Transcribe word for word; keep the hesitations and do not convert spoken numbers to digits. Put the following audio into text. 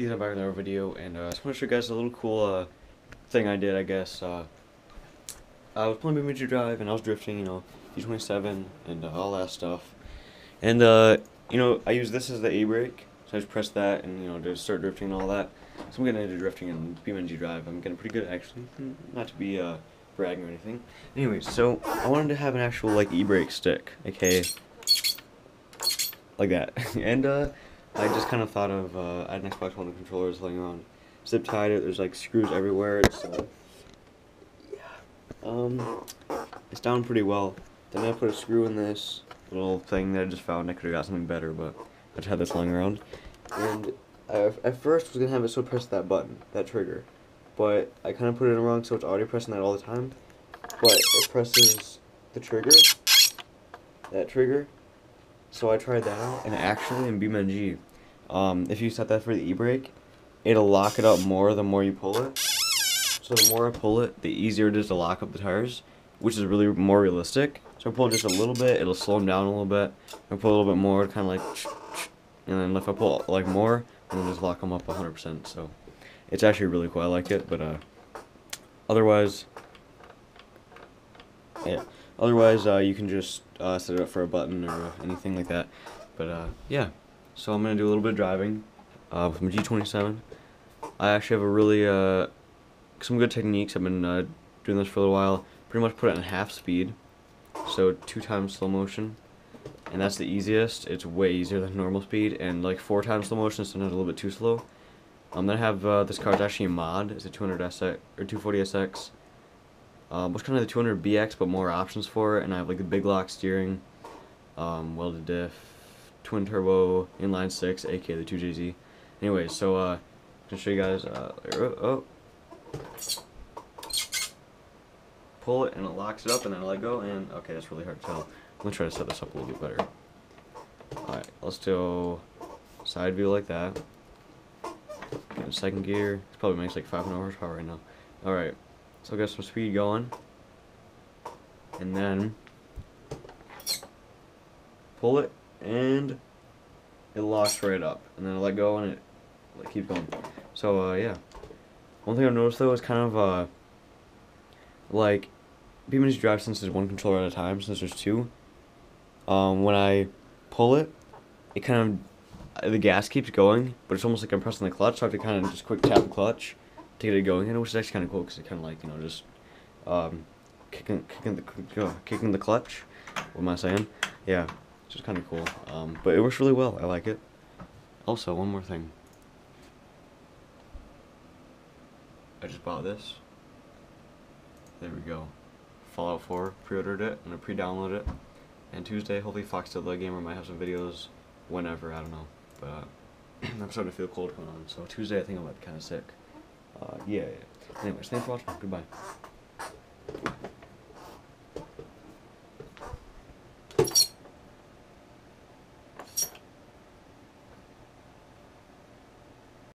He's back in another video, and uh, I just want to show you guys a little cool uh, thing I did, I guess. Uh, I was playing BeamNG Drive, and I was drifting, you know, G twenty-seven, and uh, all that stuff. And, uh, you know, I use this as the A-brake, so I just press that, and, you know, just start drifting and all that. So I'm getting into drifting in BeamNG Drive. I'm getting pretty good, actually, not to be uh, bragging or anything. Anyways, so I wanted to have an actual, like, e-brake stick, okay, like that. and, uh... I just kind of thought of, uh, I had an Xbox One controller laying on, zip tied it, there's like screws everywhere, it's, uh, yeah, um, it's down pretty well. Then I put a screw in this little thing that I just found. I could have got something better, but I just had this lying around, and I, at first was going to have it so press that button, that trigger, but I kind of put it in wrong, so it's already pressing that all the time, but it presses the trigger, that trigger. So I tried that out, and actually in BeamNG, um, if you set that for the e-brake, it'll lock it up more the more you pull it. So the more I pull it, the easier it is to lock up the tires, which is really more realistic. So I pull just a little bit, it'll slow them down a little bit. I pull a little bit more, kind of like, and then if I pull like more, it'll just lock them up one hundred percent. So it's actually really cool. I like it, but uh, otherwise, yeah. Otherwise, uh, you can just uh, set it up for a button or uh, anything like that. But, uh, yeah. So I'm going to do a little bit of driving uh, with my G twenty-seven. I actually have a really, uh, some good techniques. I've been uh, doing this for a little while. Pretty much put it in half speed. So two times slow motion. And that's the easiest. It's way easier than normal speed. And like four times slow motion is sometimes a little bit too slow. Um, then I have, uh, this car is actually a mod. It's a two hundred S X, or two forty S X. Um, it's kind of the two hundred B X, but more options for it, and I have like the big lock steering, um, welded diff, twin turbo, inline six, aka the two J Z. Anyways, so uh, I'm gonna show you guys. Uh, oh, oh, pull it and it locks it up, and then I let go. And okay, that's really hard to tell. I'm gonna try to set this up a little bit better. All right, let's do side view like that. Get in second gear. This probably makes like five hundred horsepower right now. All right. So I got some speed going, and then pull it, and it locks right up, and then I let go, and it like, keeps going. So uh, yeah, one thing I've noticed though is kind of uh, like BeamNG Drive, since there's one controller at a time, since there's two. Um, when I pull it, it kind of the gas keeps going, but it's almost like I'm pressing the clutch. So I have to kind of just quick tap the clutch to get it going, and which is actually kind of cool because it kind of like, you know, just um, kicking, kicking the uh, kicking the clutch. What am I saying? Yeah, it's just kind of cool. Um, but it works really well. I like it. Also, one more thing. I just bought this. There we go. Fallout four. Pre-ordered it. I'm gonna pre-download it. And Tuesday, hopefully, Foxdilla Gamer might have some videos. Whenever, I don't know. But uh, I'm starting to feel cold coming on. So Tuesday, I think I might be kind of sick. Uh, yeah, yeah. Anyways, thanks for watching. Goodbye.